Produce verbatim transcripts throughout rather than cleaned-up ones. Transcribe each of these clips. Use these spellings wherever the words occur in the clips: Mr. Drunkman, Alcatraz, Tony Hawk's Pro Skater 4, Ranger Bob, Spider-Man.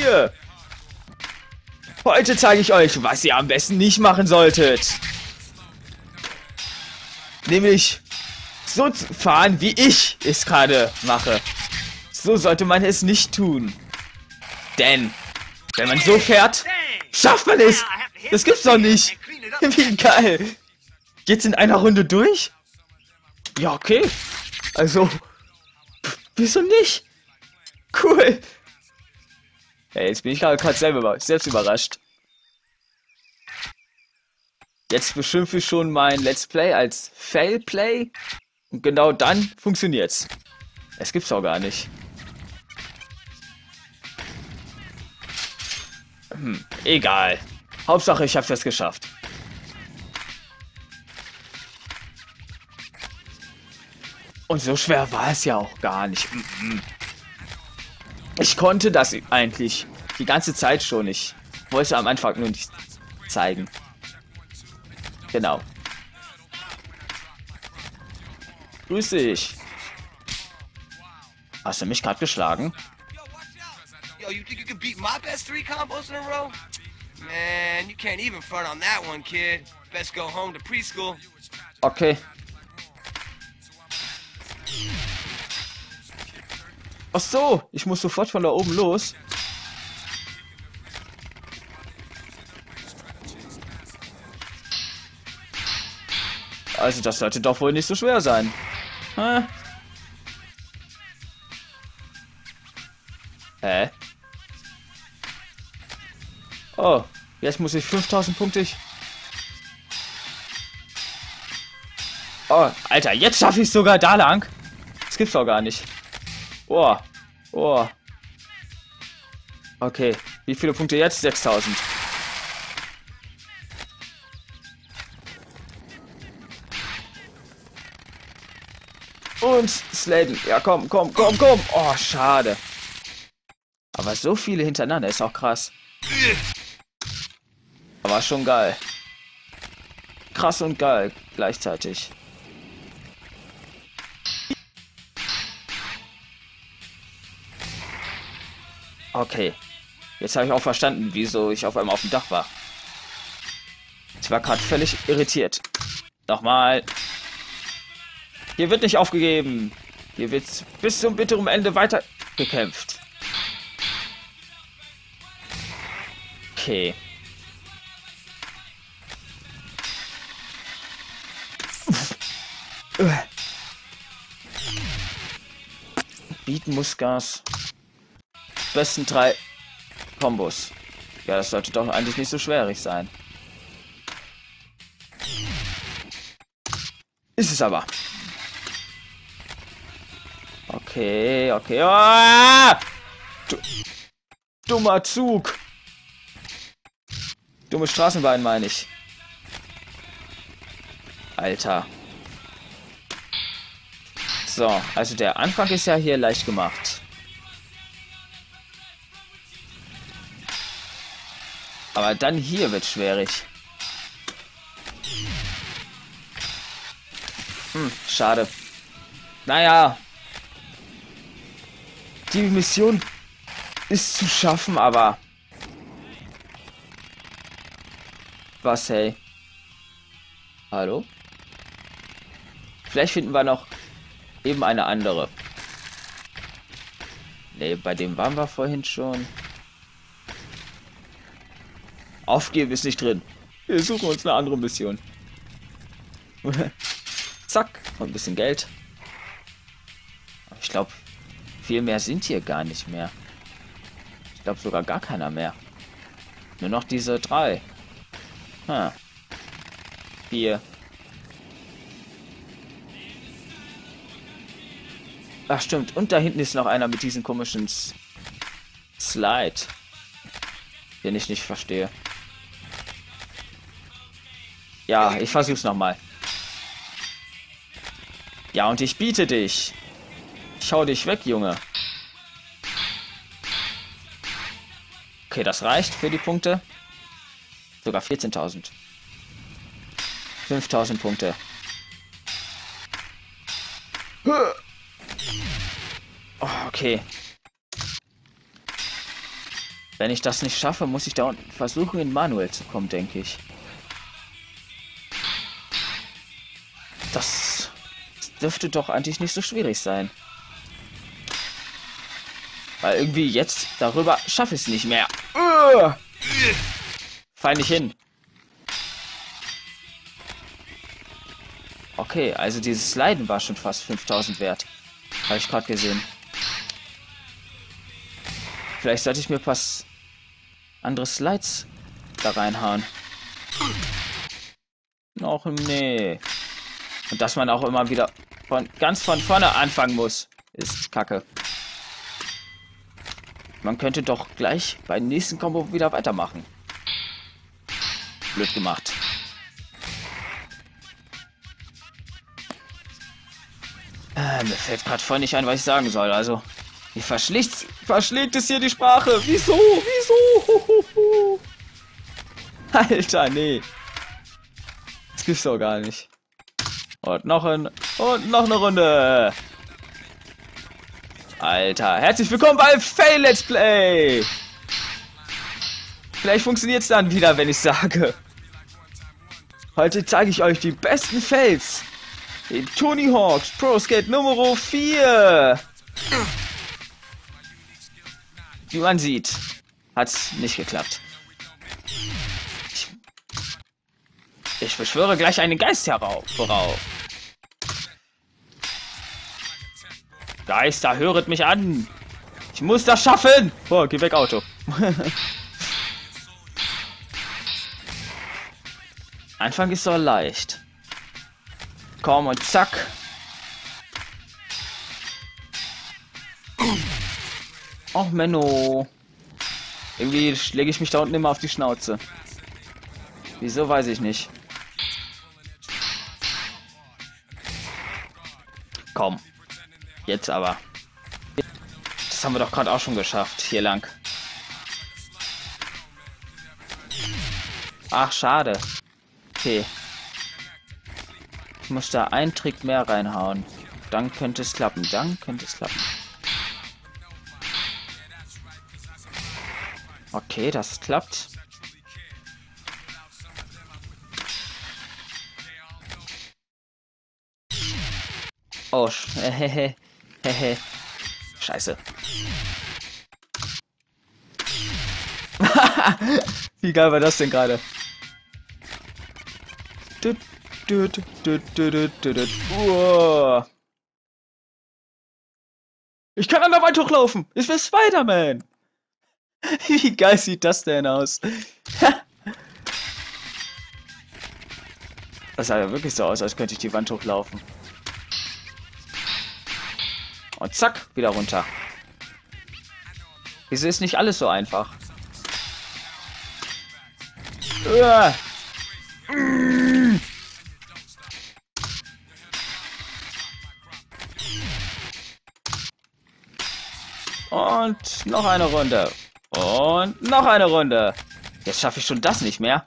hier. Heute zeige ich euch, was ihr am besten nicht machen solltet. Nämlich so zu fahren, wie ich es gerade mache. So sollte man es nicht tun. Denn wenn man so fährt, schafft man es. Das gibt's doch nicht. Wie geil. Geht's in einer Runde durch? Ja, okay. Also, wieso nicht? Cool. Hey, jetzt bin ich gerade selber selbst überrascht. Jetzt beschimpfe ich schon mein Let's Play als Failplay. Und genau dann funktioniert's. Es gibt's auch gar nicht. Hm, egal. Hauptsache, ich hab's jetzt geschafft. Und so schwer war es ja auch gar nicht. Ich konnte das eigentlich die ganze Zeit schon. Ich wollte am Anfang nur nicht zeigen. Genau. Grüß dich. Hast du mich gerade geschlagen? Okay. Ach so, ich muss sofort von da oben los. Also das sollte doch wohl nicht so schwer sein. Hä? Hä? Oh, jetzt muss ich fünftausend Punkte... Oh, Alter, jetzt schaffe ich sogar da lang. Das gibt's doch gar nicht. Oh, oh. Okay, wie viele Punkte jetzt? sechstausend. Und Sladen. Ja, komm, komm, komm, komm. Oh, schade. Aber so viele hintereinander ist auch krass. Aber schon geil. Krass und geil gleichzeitig. Okay. Jetzt habe ich auch verstanden, wieso ich auf einmal auf dem Dach war. Ich war gerade völlig irritiert. Nochmal. Hier wird nicht aufgegeben. Hier wird bis zum bitteren Ende weiter gekämpft. Okay. Bieten muss Gas. Besten drei Kombos. Ja, das sollte doch eigentlich nicht so schwierig sein. Ist es aber. Okay, okay. Ah! Du dummer Zug. Dumme Straßenbahn, meine ich. Alter. So, also der Anfang ist ja hier leicht gemacht. Aber dann hier wird schwierig. Hm, schade. Naja. Die Mission ist zu schaffen, aber... Was, hey? Hallo? Vielleicht finden wir noch eben eine andere. Ne, bei dem waren wir vorhin schon... Aufgeben ist nicht drin. Wir suchen uns eine andere Mission. Zack. Und ein bisschen Geld. Ich glaube, viel mehr sind hier gar nicht mehr. Ich glaube sogar gar keiner mehr. Nur noch diese drei. Hm. Vier. Ach stimmt. Und da hinten ist noch einer mit diesen komischen S Slide. Den ich nicht verstehe. Ja, ich versuch's nochmal. Ja, und ich biete dich. Ich hau dich weg, Junge. Okay, das reicht für die Punkte. Sogar vierzehntausend. fünftausend Punkte. Oh, okay. Wenn ich das nicht schaffe, muss ich da unten versuchen, in manuell zu kommen, denke ich. Das dürfte doch eigentlich nicht so schwierig sein. Weil irgendwie jetzt darüber schaffe ich es nicht mehr. Uah! Fall nicht hin. Okay, also dieses Leiden war schon fast fünftausend wert. Habe ich gerade gesehen. Vielleicht sollte ich mir was anderes Slides da reinhauen. Noch nee. Und dass man auch immer wieder von ganz von vorne anfangen muss, ist Kacke. Man könnte doch gleich beim nächsten Combo wieder weitermachen. Blöd gemacht. Äh, mir fällt gerade voll nicht ein, was ich sagen soll. Also, ich verschlägt, verschlägt es hier die Sprache. Wieso? Wieso? Alter, nee. Das gibt's doch gar nicht. Und noch ein... Und noch eine Runde. Alter, herzlich willkommen bei Fail Let's Play. Vielleicht funktioniert's dann wieder, wenn ich sage. Heute zeige ich euch die besten Fails in Tony Hawk's Pro Skate Nummer vier. Wie man sieht, hat's nicht geklappt. Ich, ich beschwöre gleich einen Geist herauf. Vorauf. Geister, höret mich an! Ich muss das schaffen! Boah, geh weg, Auto. Anfang ist so leicht. Komm und zack. Och, Menno. Irgendwie schläge ich mich da unten immer auf die Schnauze. Wieso, weiß ich nicht. Komm. Jetzt aber. Das haben wir doch gerade auch schon geschafft. Hier lang. Ach, schade. Okay. Ich muss da einen Trick mehr reinhauen. Dann könnte es klappen. Dann könnte es klappen. Okay, das klappt. Oh, hehehe. Hehe. Scheiße. Wie geil war das denn gerade? Ich kann an der Wand hochlaufen. Ich bin Spider-Man. Wie geil sieht das denn aus? Das sah ja wirklich so aus, als könnte ich die Wand hochlaufen. Und zack, wieder runter. Wieso ist nicht alles so einfach? Uah. Und noch eine Runde. Und noch eine Runde. Jetzt schaffe ich schon das nicht mehr.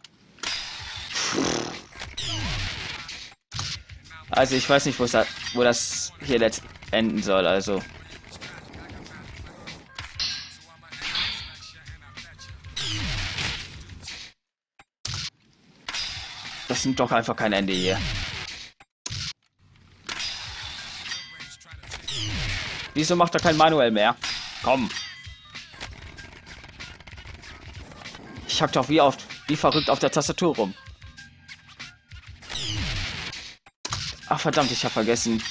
Also ich weiß nicht, wo, das, wo das hier letztendlich enden soll, also. Das nimmt doch einfach kein Ende hier. Wieso macht er kein Manuell mehr? Komm. Ich hack doch wie oft, wie verrückt auf der Tastatur rum. Ach verdammt, ich habe vergessen,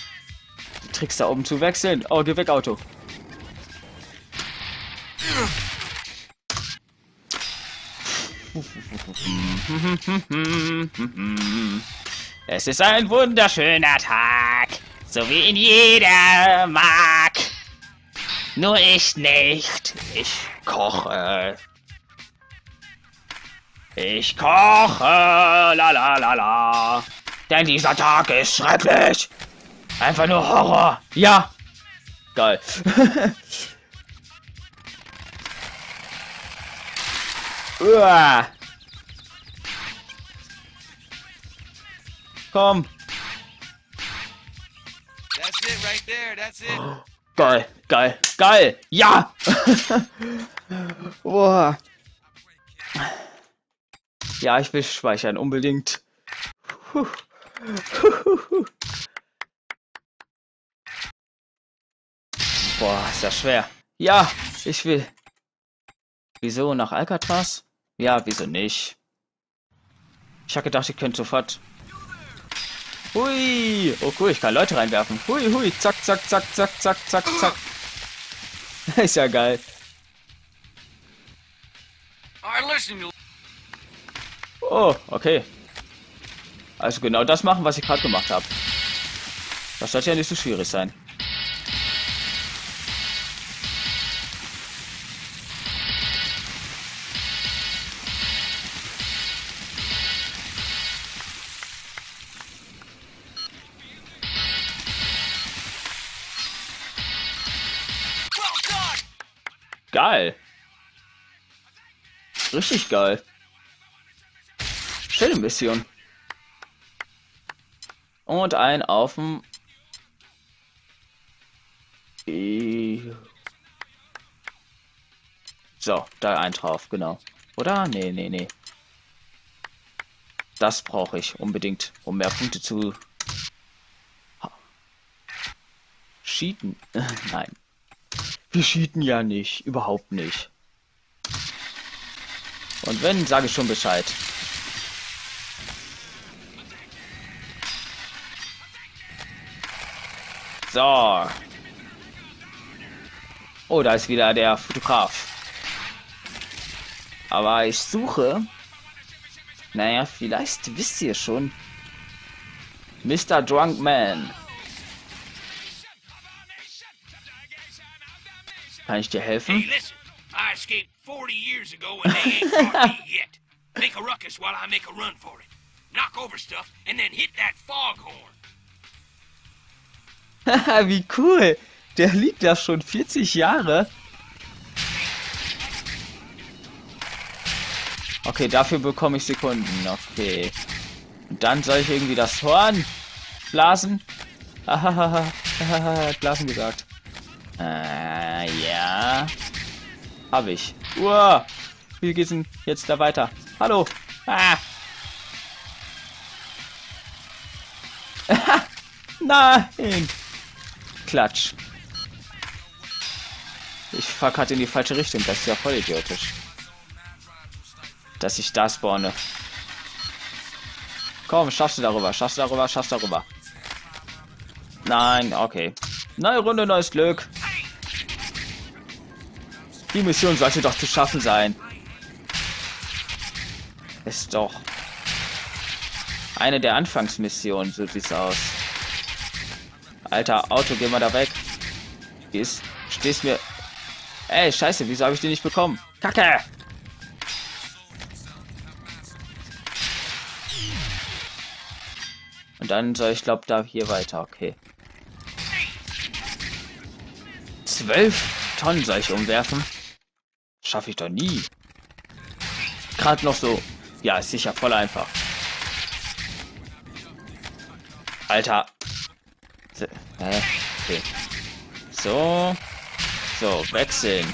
Tricks da oben zu wechseln. Oh, geh weg, Auto. Es ist ein wunderschöner Tag, so wie in jeder Mark. Nur ich nicht. Ich koche. Ich koche. La la la la. Denn dieser Tag ist schrecklich. Einfach nur Horror. Ja. Geil. Uah. Komm. That's it right there. That's it. Geil, geil, geil! Ja! Boah. Ja, ich will speichern, unbedingt. Puh. Boah, ist ja schwer. Ja, ich will. Wieso nach Alcatraz? Ja, wieso nicht? Ich habe gedacht, ich könnte sofort. Hui! Oh cool, ich kann Leute reinwerfen. Hui, hui, zack, zack, zack, zack, zack, zack, zack. Ist ja geil. Oh, okay. Also genau das machen, was ich gerade gemacht habe. Das sollte ja nicht so schwierig sein. Geil. Richtig geil. Schöne Mission. Und ein auf dem... So, da ein drauf, genau. Oder? Nee, nee, nee. Das brauche ich unbedingt, um mehr Punkte zu... Cheaten? Nein. Wir cheaten ja nicht. Überhaupt nicht. Und wenn, sage ich schon Bescheid. So. Oh, da ist wieder der Fotograf. Aber ich suche... Naja, vielleicht wisst ihr schon. Mister Drunkman. Kann ich dir helfen? Haha, wie cool! Der liegt da schon vierzig Jahre. Okay, dafür bekomme ich Sekunden. Okay. Und dann soll ich irgendwie das Horn blasen? Hahaha, blasen gesagt. Äh, ja. Hab ich. Uah. Wie geht's denn jetzt da weiter? Hallo. Ah. Nein. Klatsch. Ich fahr grad in die falsche Richtung. Das ist ja voll idiotisch. Dass ich da spawne. Komm, schaffst du darüber. Schaffst du darüber. Schaffst du darüber. Nein, okay. Neue Runde, neues Glück. Die Mission sollte doch zu schaffen sein. Ist doch eine der Anfangsmissionen, so sieht's aus. Alter, Auto, geh mal da weg. Gehst, stehst mir... Ey, scheiße, wieso habe ich die nicht bekommen? Kacke! Und dann soll ich, glaube da hier weiter, okay. Zwölf Tonnen soll ich umwerfen? Schaffe ich doch nie. Gerade noch so. Ja, ist sicher voll einfach. Alter. So. Okay. So. So, wechseln.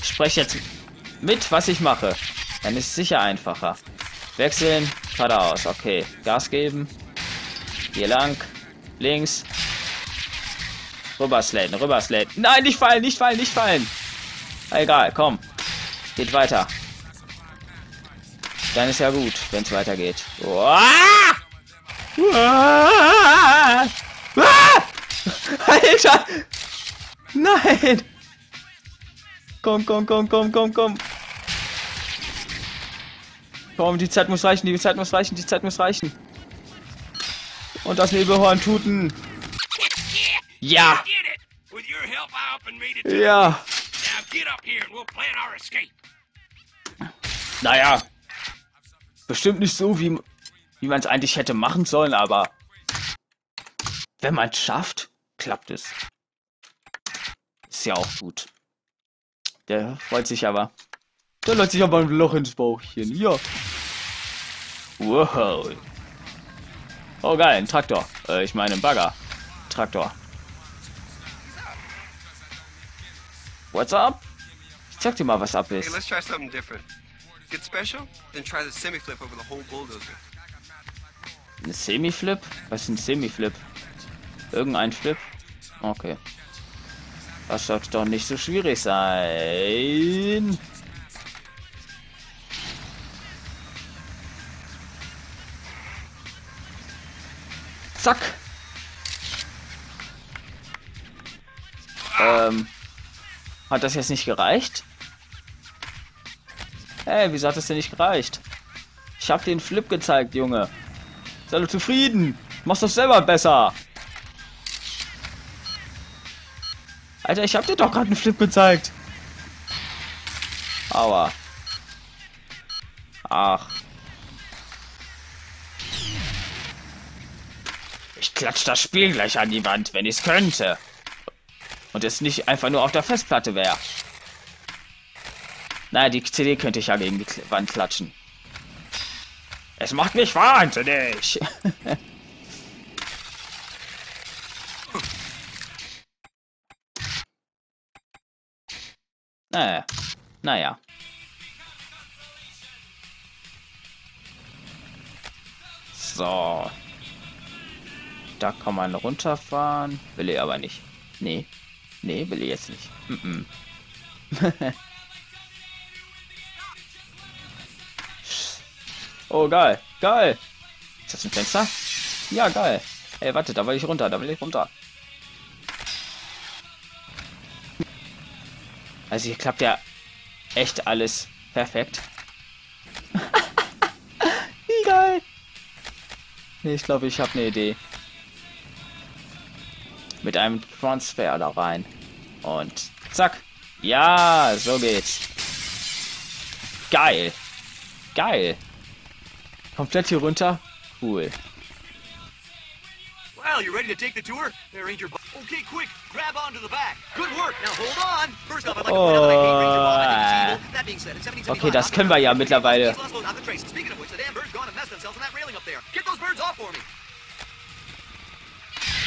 Ich spreche jetzt mit, was ich mache. Dann ist es sicher einfacher. Wechseln, geradeaus. Okay. Gas geben. Hier lang. Links. Rübersladen, rübersladen. Nein, nicht fallen, nicht fallen, nicht fallen. Egal, komm. Geht weiter. Dann ist ja gut, wenn es weitergeht. Uah! Uah! Uah! Alter! Nein! Komm, komm, komm, komm, komm, komm. Komm, die Zeit muss reichen, die Zeit muss reichen, die Zeit muss reichen. Und das Nebelhorn tuten. Ja! Ja! Naja, bestimmt nicht so, wie, wie man es eigentlich hätte machen sollen, aber wenn man es schafft, klappt es. Ist ja auch gut. Der freut sich aber. Der läuft sich aber ein Loch ins Bauchchen. Ja. Wow. Oh geil, ein Traktor. Äh, ich meine, ein Bagger. Traktor. What's up? Ich zeig dir mal, was ab ist. Hey, let's try something different. Get special, then try the semi-flip over the whole bulldozer. Ein Semi-Flip? Was ist ein Semi-Flip? Irgendein Flip? Okay. Das sollte doch nicht so schwierig sein. Zack. Ähm. Hat das jetzt nicht gereicht? Hey, wieso hat das denn nicht gereicht? Ich hab dir den Flip gezeigt, Junge. Sei doch zufrieden. Machst das selber besser. Alter, ich hab dir doch gerade einen Flip gezeigt. Aua. Ach. Ich klatsch das Spiel gleich an die Wand, wenn ich es könnte. Und es nicht einfach nur auf der Festplatte wäre. Naja, die C D könnte ich ja gegen die Wand klatschen. Es macht mich wahnsinnig. Naja. Naja. So. Da kann man runterfahren. Will ich aber nicht. Nee. Nee, will ich jetzt nicht. Mm -mm. Oh, geil. Geil. Ist das ein Fenster? Ja, geil. Ey, warte, da will ich runter. Da will ich runter. Also hier klappt ja echt alles perfekt. Wie geil. Nee, ich glaube, ich habe eine Idee. Mit einem Transfer da rein. Und zack. Ja, so geht's. Geil. Geil. Komplett hier runter. Cool. Wow, you ready to take the tour? Ranger Bob. Okay, quick. Grab onto the back. Good work. Now hold on. First off, I'd like to point out that I hate Ranger Bob. I think it's evil. That being said, at seventy-seven, okay, das können wir ja mittlerweile. Speaking of which, the damn birds gone and messed themselves on that railing up there. Get those birds off for me.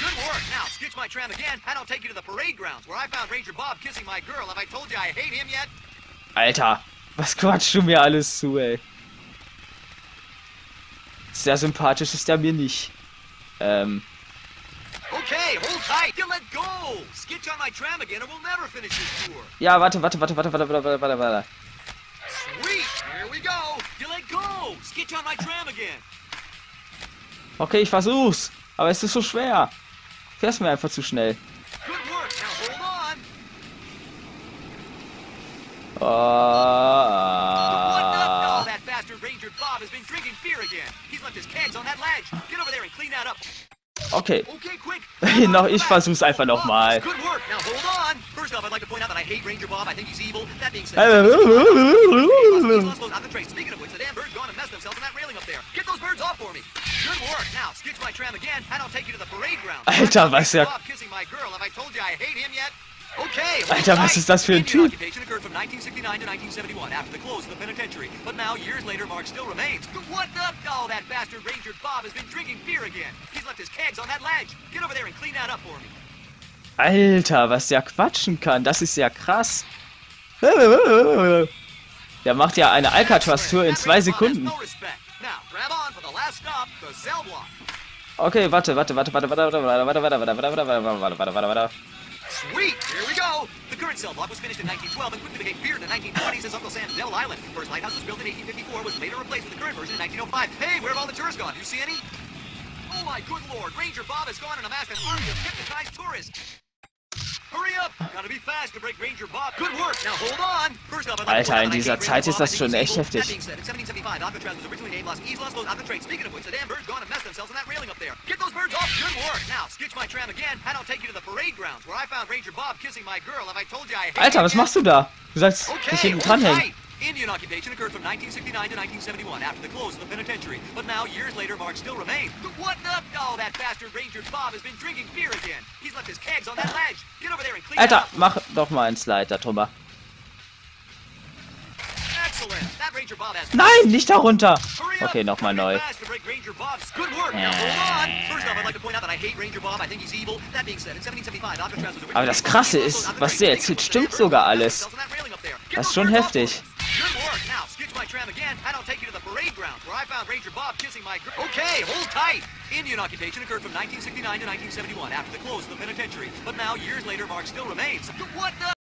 Good work. Now, stitch my tram again, and I'll take you to the parade grounds where I found Ranger Bob kissing my girl. Have I told you I hate him yet? Alter, was quatschst du mir alles zu, ey? Sehr sympathisch ist er mir nicht. Ähm. Okay, hold tight. Let go. Skitch on my tram again and we'll never finish this tour. Ja, warte, warte, warte, warte, warte, warte, warte, warte. Sweet. Here we go. You let go. Skitch on my tram again. Okay, ich versuch's, aber es ist so schwer. Fährst mir einfach zu schnell. Good work. Now hold on. Oh. Okay. Noch ich versuch's einfach nochmal. Alter, was ja. Alter, was ist das für ein Typ? Alter, was der quatschen kann, das ist ja krass. Der macht ja eine Alcatraz-Tour in zwei Sekunden. Okay, warte, warte, warte, warte, warte, warte, warte, warte, warte, warte, warte, warte, warte, warte, warte. Sweet! Here we go! The current cell block was finished in nineteen twelve and quickly became feared in the nineteen twenties as Uncle Sam's Devil Island. First lighthouse was built in eighteen fifty-four, was later replaced with the current version in nineteen oh five. Hey, where have all the tourists gone? Do you see any? Oh my good lord! Ranger Bob has gone and amassed an army of hypnotized tourists! Hurry up! Gotta be fast to break Ranger Bob. Good work! Now hold on! First off, Alter, in dieser Zeit ist das schon echt heftig. seventeen seventy-five, Alcatraz was originally named Los Islas Los Alcatraz. Speaking of which, the damn birds gone and messed themselves on that railing up there. Get those birds off! Good work! Now, skitch my tram again, and I'll take you to the parade grounds where I found Ranger Bob kissing my girl. Have I told you I hate you? Alter, was machst du da? Du sollst dich hinten dranhängen. Indian occupation occurred from nineteen sixty-nine to nineteen seventy-one after the close of the penitentiary, but now years later marks still remain. What the? Oh, that bastard Ranger Bob has been drinking beer again. He's left his kegs on that ledge. Get over there and clean it up. Alter, mach doch mal einen Slider drüber. Excellent. That Ranger Bob has... Nein, nicht darunter. Okay, nochmal neu. Aber das Krasse ist, was der erzählt, stimmt sogar alles. Das ist schon heftig.